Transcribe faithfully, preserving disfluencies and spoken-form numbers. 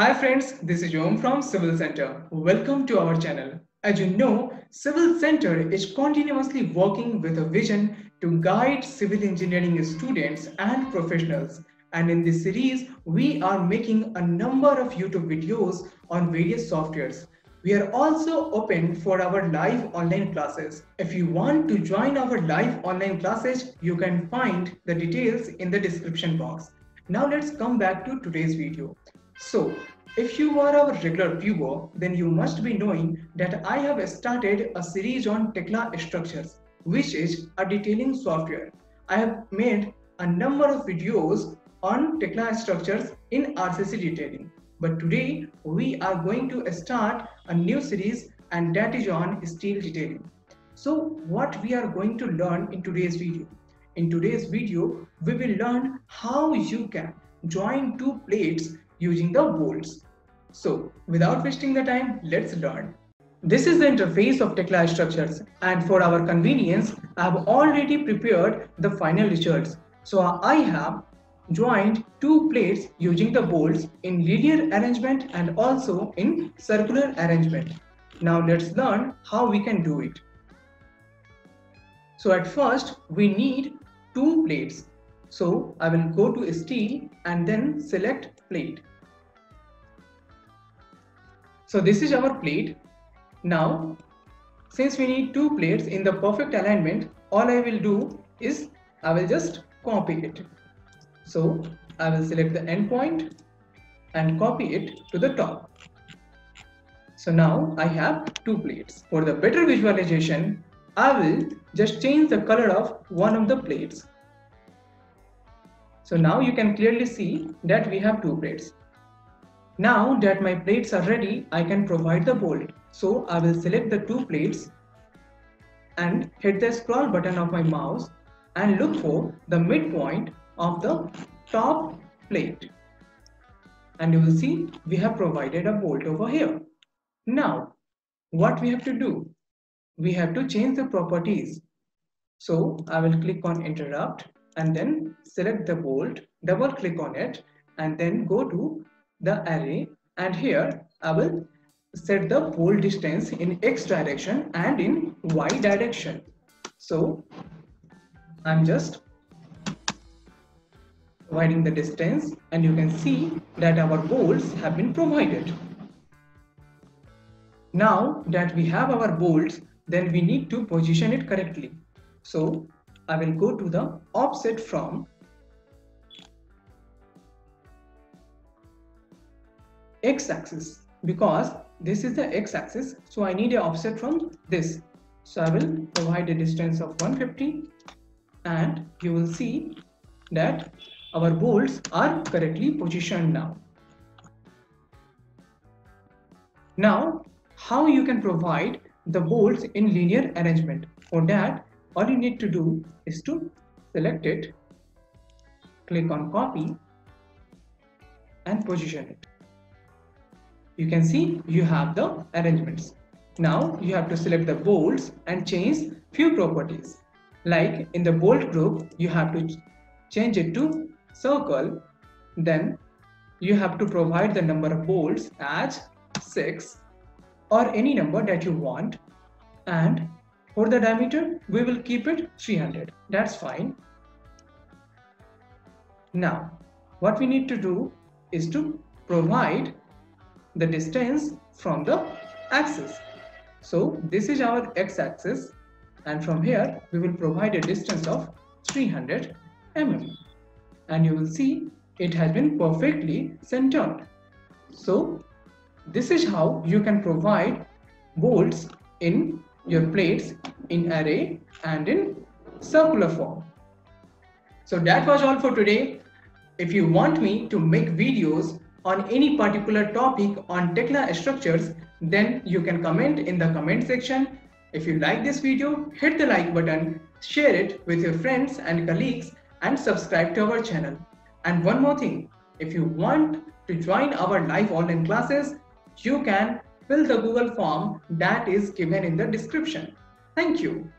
Hi friends, this is Om from Civil Center. Welcome to our channel. As you know, Civil Center is continuously working with a vision to guide civil engineering students and professionals. And in this series, we are making a number of YouTube videos on various softwares. We are also open for our live online classes. If you want to join our live online classes, you can find the details in the description box. Now let's come back to today's video. So, if you are our regular viewer, then you must be knowing that I have started a series on Tekla Structures, which is a detailing software. I have made a number of videos on Tekla Structures in R C C Detailing. But today, we are going to start a new series, and that is on Steel Detailing. So, what we are going to learn in today's video? In today's video, we will learn how you can join two plates using the bolts. So without wasting the time, let's learn. This is the interface of Tekla Structures, and for our convenience, I have already prepared the final results. So I have joined two plates using the bolts in linear arrangement and also in circular arrangement. Now let's learn how we can do it. So at first we need two plates. So I will go to Steel and then select Plate. So this is our plate. Now, since we need two plates in the perfect alignment, all I will do is I will just copy it. So I will select the endpoint and copy it to the top. So now I have two plates. For the better visualization, I will just change the color of one of the plates. So now you can clearly see that we have two plates. Now that my plates are ready, I can provide the bolt. So I will select the two plates and hit the scroll button of my mouse and look for the midpoint of the top plate. And you will see we have provided a bolt over here. Now what we have to do? We have to change the properties. So I will click on interrupt and then select the bolt, double click on it, and then go to the array, and here I will set the bolt distance in X direction and in Y direction. So I'm just providing the distance, and you can see that our bolts have been provided. Now that we have our bolts, then we need to position it correctly. So I will go to the offset from x-axis, because this is the x-axis, so I need an offset from this. So I will provide a distance of one hundred fifty, and you will see that our bolts are correctly positioned now. Now, how you can provide the bolts in linear arrangement? For that, all you need to do is to select it, click on copy and position it. You can see you have the arrangements. Now you have to select the bolts and change few properties. Like in the bolt group, you have to change it to circle. Then you have to provide the number of bolts as six or any number that you want, and for the diameter, we will keep it three hundred. That's fine. Now, what we need to do is to provide the distance from the axis. So this is our x-axis, and from here we will provide a distance of three hundred millimeters. And you will see it has been perfectly centered. So this is how you can provide bolts in your plates in array and in circular form. So that was all for today. If you want me to make videos on any particular topic on Tekla Structures, then you can comment in the comment section. If you like this video, hit the like button, share it with your friends and colleagues, and subscribe to our channel. And one more thing, if you want to join our live online classes, you can fill the Google form that is given in the description. Thank you.